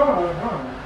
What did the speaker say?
Oh,